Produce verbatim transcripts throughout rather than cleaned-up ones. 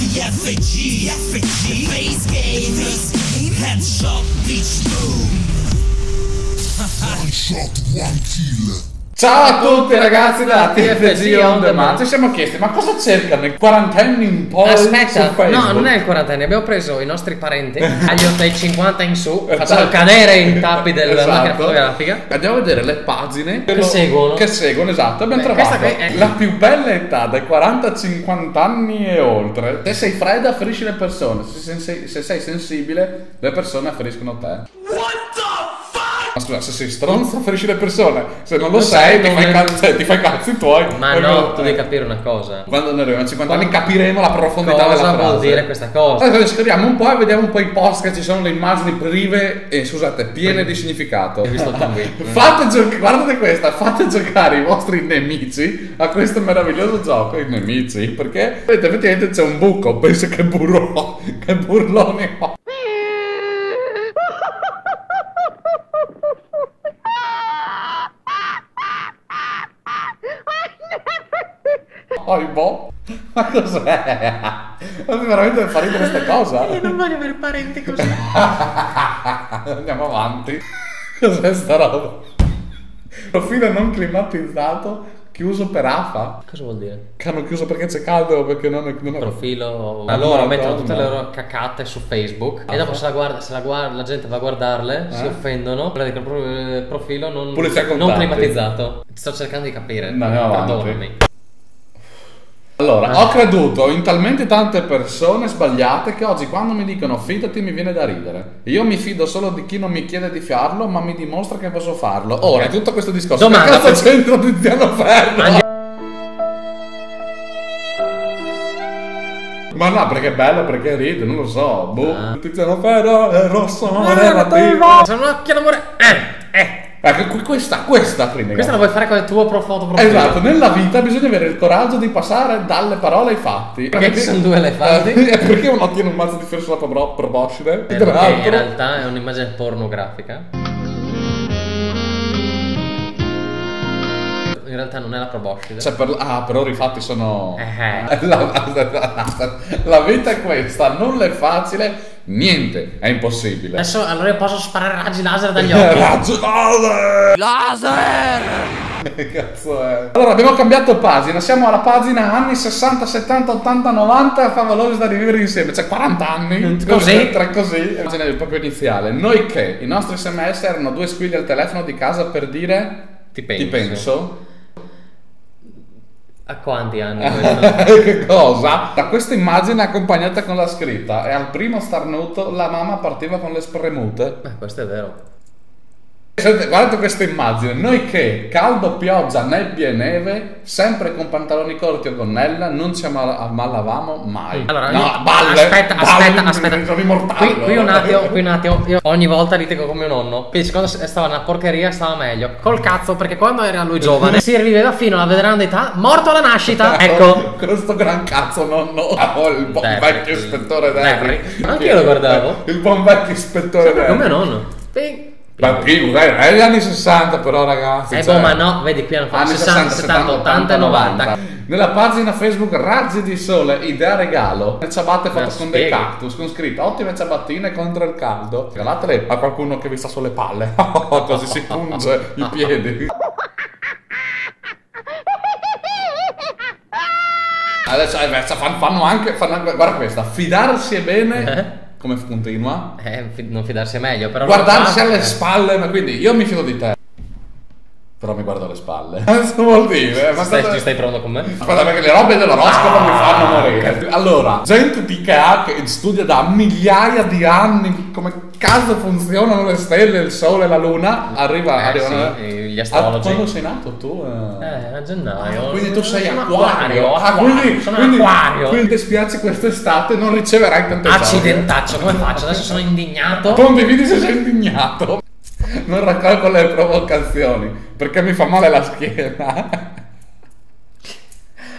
TfG, TfG, Base Game, Base Game, Headshot, Beach Boom, One Shot, One Kill. Ciao a tutti ragazzi da TfgOnDemand. Ci siamo chiesti, ma cosa cercano i quarantenni in poi? Aspetta, no, non è il quarantenne, abbiamo preso i nostri parenti agli otto e cinquanta in su, esatto. Facciamo cadere i tappi della esatto. macchina fotografica. Andiamo a vedere le pagine che, che lo, seguono. Che seguono, esatto. Abbiamo Beh, trovato è... la più bella età, dai quaranta ai cinquanta anni e oltre. Se sei fredda afferisci le persone, se sei, se sei sensibile le persone afferiscono te. What the? Ma scusa, se sei stronzo afferisci le persone, se non lo, lo sei, sei non ti, fai cal... cioè, ti fai cazzi tuoi. Ma no, tu devi capire una cosa. Quando ne arriviamo a cinquanta anni capiremo la profondità della frase. Cosa vuol dire questa cosa? Allora scriviamo un po' e vediamo un po' i post che ci sono, le immagini prive e scusate, piene di significato. Hai visto tutto? Fate giocare, guardate questa, fate giocare i vostri nemici a questo meraviglioso gioco. I nemici, perché vedete, effettivamente c'è un buco, penso che burro, che burlone ho. Oh, boh. Ma cos'è? Ma veramente devo fare ridere questa cosa? Io non voglio avere parenti così. Andiamo avanti. Cos'è sta roba? Profilo non climatizzato chiuso per AFA. Cosa vuol dire? Che hanno chiuso perché c'è caldo o perché non è... Non è... Profilo... Allora mettono tutte le loro cacate su Facebook ah, e dopo se la guarda, se la guarda, la gente va a guardarle, eh? Si offendono. Guardate che il profilo non, non climatizzato. Sto cercando di capire, perdonami. Allora, ah. ho creduto in talmente tante persone sbagliate che oggi quando mi dicono fidati mi viene da ridere. Io mi fido solo di chi non mi chiede di farlo, ma mi dimostra che posso farlo. Ora, okay. tutto questo discorso, domanda, che cazzo c'entra Tiziano Ferro? Andiamo. Ma no, perché è bello, perché ride, non lo so. Boh, ah. Tiziano Ferro è rosso, non è rapido. Sono occhio d'amore. Eh, eh. Ecco, questa, questa prima. Questa la vuoi fare con il tuo profoto. Esatto, nella vita bisogna avere il coraggio di passare dalle parole ai fatti. Perché, perché ci sono due elefanti? Eh, perché uno tiene un mazzo di ferro sulla proboscide? Perché in realtà è un'immagine pornografica. In realtà non è la proboscide. Cioè per, ah, però i fatti sono... Eh. La, la, la vita è questa, nulla è facile. Niente, è impossibile. Adesso allora io posso sparare raggi laser dagli occhi. Raggi laser! Laser! Che cazzo è? Allora abbiamo cambiato pagina, siamo alla pagina anni sessanta, settanta, ottanta, novanta. Fa valore da rivivere insieme, cioè quaranta anni. Così? Tre così. Pagina proprio iniziale. Noi che? I nostri sms erano due squilli al telefono di casa per dire... Ti penso. Ti penso. A quanti anni? Che cosa? Da questa immagine accompagnata con la scritta e al primo starnuto la mamma partiva con le spremute. Beh, questo è vero. Guardate questa immagine. Noi che caldo, pioggia, nebbia e neve, sempre con pantaloni corti o gonnella, non ci ammalavamo mai. Allora, no, balle, aspetta, balle, aspetta, aspetta. Qui, qui un attimo, qui un attimo. Io ogni volta litigo con mio nonno. Quindi quando stava una porcheria stava meglio. Col cazzo, perché quando era lui giovane si riviveva fino alla veneranda età, morto alla nascita. Ecco. Questo gran cazzo nonno. Oh, il buon vecchio ispettore Derry. Anche io lo guardavo. Il buon vecchio ispettore Derry. Come nonno. Sì. Ma più, dai, è gli anni sessanta però ragazzi. Eh, cioè, boh, ma no, vedi qui hanno fatto sessanta, settanta, ottanta, novanta. Nella pagina Facebook Razzi di Sole, idea regalo. Le ciabatte fatte con spiega. dei cactus, con scritta ottime ciabattine contro il caldo. Regalatele a qualcuno che vi sta sulle palle. Così si punge i piedi. Adesso adesso fanno anche, fanno anche, guarda questa, fidarsi è bene. Eh? Come continua? Eh, non fidarsi è meglio, però... Guardarsi alle spalle, ma quindi io mi fido di te. Però mi guardo alle spalle. Cosa vuol dire? Ma stai, cosa... Ci stai provando con me? Aspetta, perché le robe dell'oroscopo ah, mi fanno morire. Allora, gente di K A che studia da migliaia di anni come cazzo funzionano le stelle, il sole, la luna. Arriva, eh, arrivano... Sì, eh, gli astrologi. Quando sei nato tu? Eh, eh a gennaio. Ah, quindi tu sei acquario. Ah, quindi, sono quindi, acquario. Quindi ti spiace quest'estate non riceverai tante cose. Accidentaccio, come faccio? Adesso sono indignato. Condividi se sei indignato. Non raccolgo le provocazioni perché mi fa male la schiena.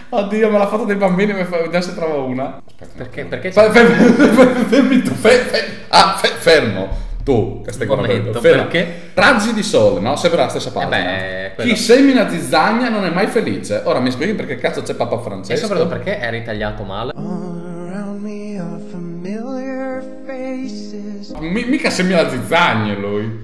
Oddio, me l'ha fatto dei bambini, mi fa... vediamo se trovo una. Aspetta, perché? Perché c'è? Fermi tu, ah, fermo. Tu, che stai guardando, perché? Razzi di sole, no? Sempre la stessa pagina. Eh beh, chi semina zizzagna non è mai felice. Ora mi spieghi perché cazzo c'è Papa Francesco? E soprattutto perché è ritagliato male. Sì. Mi, mica sembra la zizzagna lui.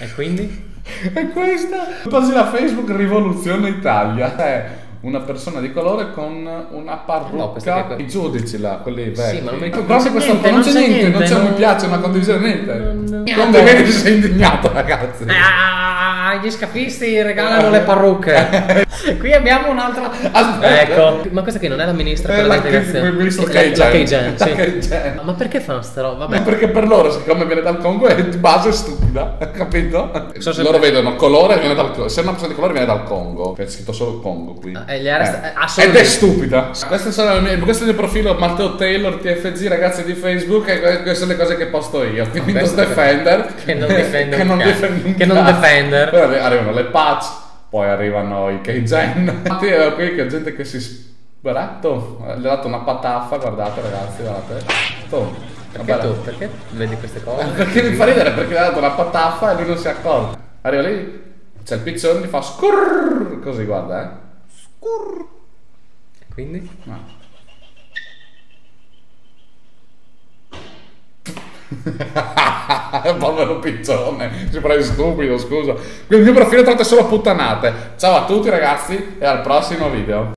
E quindi? E questa? Pagina Facebook Rivoluzione Italia. È una persona di colore con una parrucca. No, I giudici là, quelli vecchi. Sì, ma non mi ricordo. Niente, questo, non c'è niente, niente, non c'è non... mi piace, una condivisione, niente. Non, non... Come vedi sei indignato, ragazzi. Ah, gli scafisti regalano le parrucche. Qui abbiamo un'altra. Ecco. Ma questa qui non è la ministra per l'integrazione. Il ministro K A Ma perché fanno questa roba? Vabbè. Ma perché per loro, siccome viene dal Congo, è di base stupida, capito? So loro vedono colore, viene dal Congo. Se è una persona di colore viene dal Congo. C'è scritto solo Congo qui. Ah, eh. Ed è stupida. Queste sono le mie, questo è il profilo Matteo Taylor, T F G, ragazzi di Facebook. E queste sono le cose che posto io. Windows Defender. Che non difende Che non difende Che non defender. Poi arrivano le patch, poi arrivano i K-Gen. Qui c'è gente che si sbratto. Gli ha dato una pataffa, guardate ragazzi, guardate. Tom. Perché tu? Perché vedi queste cose? Perché mi fa ridere, perché gli ha dato una pataffa e lui non si è accorto. Arriva lì, c'è il piccione, gli fa scurr, così guarda eh. Quindi? No. Povero piccione, ci prendi stupido, scusa. Il mio profilo tratta solo puttanate. Ciao a tutti ragazzi e al prossimo video.